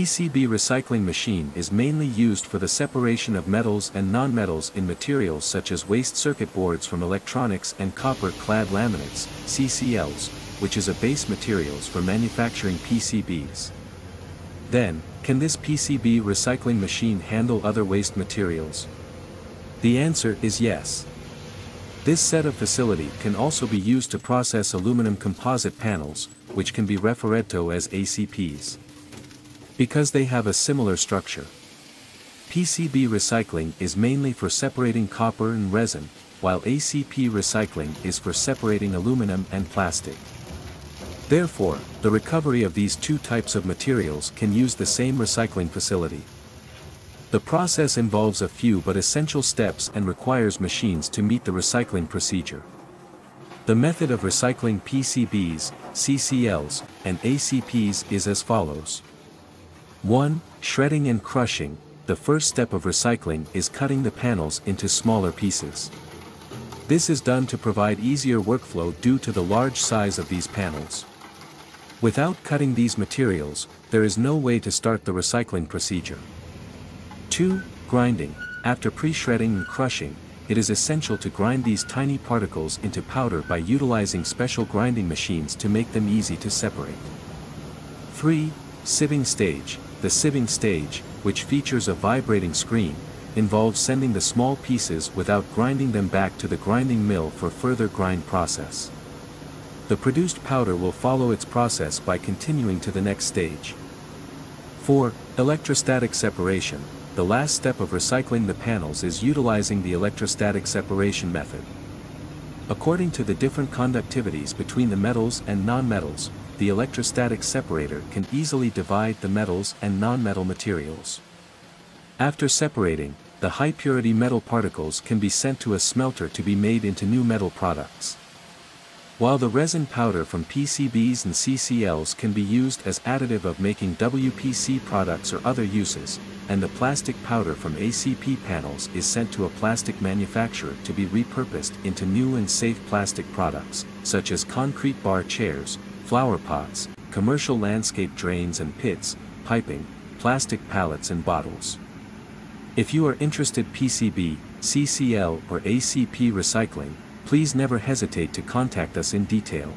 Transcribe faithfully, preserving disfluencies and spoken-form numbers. P C B recycling machine is mainly used for the separation of metals and nonmetals in materials such as waste circuit boards from electronics and copper-clad laminates, C C Ls, which is a base materials for manufacturing P C Bs. Then, can this P C B recycling machine handle other waste materials? The answer is yes. This set of facility can also be used to process aluminum composite panels, which can be referred to as A C Ps. Because they have a similar structure. P C B recycling is mainly for separating copper and resin, while A C P recycling is for separating aluminum and plastic. Therefore, the recovery of these two types of materials can use the same recycling facility. The process involves a few but essential steps and requires machines to meet the recycling procedure. The method of recycling P C Bs, C C Ls, and A C Ps is as follows. one. Shredding and crushing. The first step of recycling is cutting the panels into smaller pieces. This is done to provide easier workflow due to the large size of these panels. Without cutting these materials, there is no way to start the recycling procedure. two. Grinding. After pre-shredding and crushing, it is essential to grind these tiny particles into powder by utilizing special grinding machines to make them easy to separate. three. Sieving stage. The sieving stage, which features a vibrating screen, involves sending the small pieces without grinding them back to the grinding mill for further grind process. The produced powder will follow its process by continuing to the next stage. four. Electrostatic separation. The last step of recycling the panels is utilizing the electrostatic separation method. According to the different conductivities between the metals and nonmetals, the electrostatic separator can easily divide the metals and non-metal materials. After separating, the high-purity metal particles can be sent to a smelter to be made into new metal products. While the resin powder from P C Bs and C C Ls can be used as additive of making W P C products or other uses, and the plastic powder from A C P panels is sent to a plastic manufacturer to be repurposed into new and safe plastic products, such as concrete bar chairs, flower pots, commercial landscape drains and pits, piping, plastic pallets and bottles. If you are interested in P C B, C C L or A C P recycling, please never hesitate to contact us in detail.